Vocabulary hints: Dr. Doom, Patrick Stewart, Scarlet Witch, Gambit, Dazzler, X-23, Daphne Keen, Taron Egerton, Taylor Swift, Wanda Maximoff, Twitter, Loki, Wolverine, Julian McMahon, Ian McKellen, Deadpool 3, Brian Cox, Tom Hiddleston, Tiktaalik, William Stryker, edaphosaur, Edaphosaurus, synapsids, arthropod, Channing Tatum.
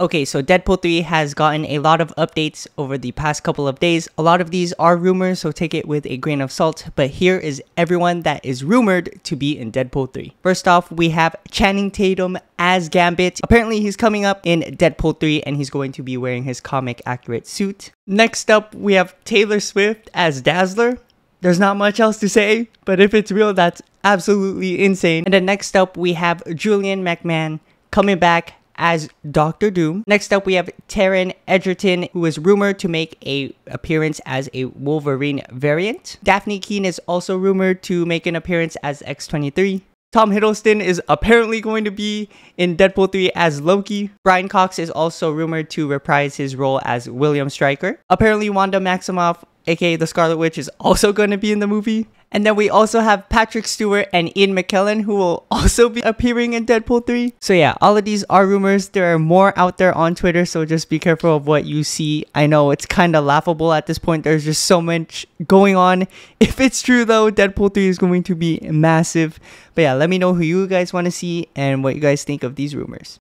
Okay, so Deadpool 3 has gotten a lot of updates over the past couple of days. A lot of these are rumors, so take it with a grain of salt, but here is everyone that is rumored to be in Deadpool 3. First off, we have Channing Tatum as Gambit. Apparently, he's coming up in Deadpool 3 and he's going to be wearing his comic accurate suit. Next up, we have Taylor Swift as Dazzler. There's not much else to say, but if it's real, that's absolutely insane. And then next up, we have Julian McMahon coming back as Dr. Doom. Next up, we have Taron Egerton, who is rumored to make an appearance as a Wolverine variant. Daphne Keen is also rumored to make an appearance as X-23. Tom Hiddleston is apparently going to be in Deadpool 3 as Loki. Brian Cox is also rumored to reprise his role as William Stryker. Apparently, Wanda Maximoff, aka the Scarlet Witch, is also going to be in the movie. And then we also have Patrick Stewart and Ian McKellen, who will also be appearing in Deadpool 3. So yeah, all of these are rumors. There are more out there on Twitter, so just be careful of what you see. I know it's kind of laughable at this point. There's just so much going on. If it's true though, Deadpool 3 is going to be massive. But yeah, let me know who you guys want to see and what you guys think of these rumors.